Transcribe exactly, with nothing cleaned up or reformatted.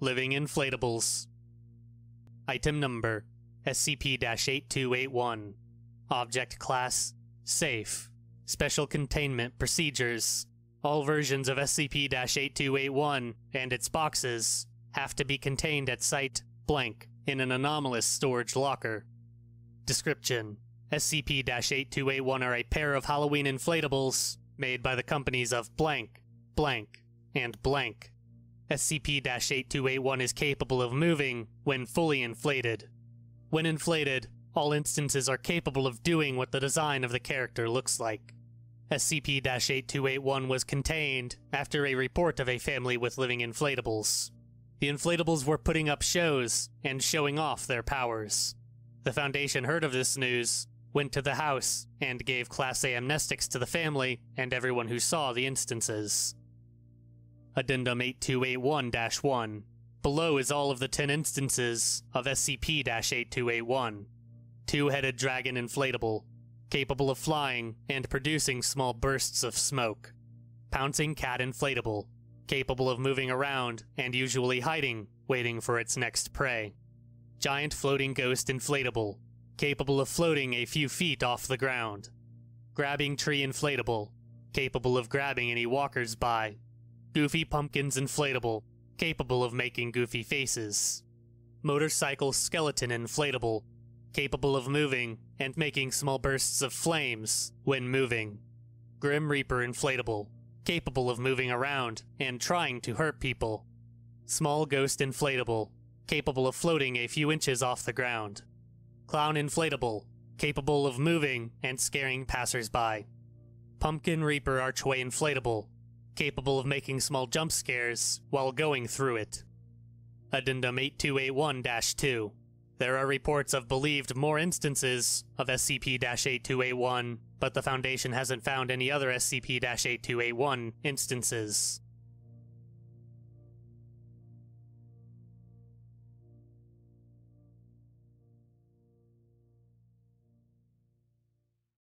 Living Inflatables. Item Number: S C P eighty-two eighty-one. Object Class: Safe. Special Containment Procedures: all versions of S C P eighty-two eighty-one and its boxes have to be contained at Site Blank in an anomalous storage locker. Description: S C P eighty-two eighty-one are a pair of Halloween inflatables made by the companies of Blank, Blank, and Blank. S C P eighty-two eighty-one is capable of moving when fully inflated. When inflated, all instances are capable of doing what the design of the character looks like. S C P eighty-two eighty-one was contained after a report of a family with living inflatables. The inflatables were putting up shows and showing off their powers. The Foundation heard of this news, went to the house, and gave Class A amnestics to the family and everyone who saw the instances. Addendum eighty-two eighty-one dash one. Below is all of the ten instances of S C P eighty-two eighty-one. Two-headed dragon inflatable, capable of flying and producing small bursts of smoke. Pouncing cat inflatable, capable of moving around and usually hiding, waiting for its next prey. Giant floating ghost inflatable, capable of floating a few feet off the ground. Grabbing tree inflatable, capable of grabbing any walkers-by. Goofy pumpkins inflatable, capable of making goofy faces. Motorcycle skeleton inflatable, capable of moving and making small bursts of flames when moving. Grim Reaper inflatable, capable of moving around and trying to hurt people. Small ghost inflatable, capable of floating a few inches off the ground. Clown inflatable, capable of moving and scaring passersby. Pumpkin Reaper archway inflatable, capable of making small jump scares while going through it. Addendum eighty-two eighty-one dash two. There are reports of believed more instances of S C P eighty-two eighty-one, but the Foundation hasn't found any other S C P eighty-two eighty-one instances.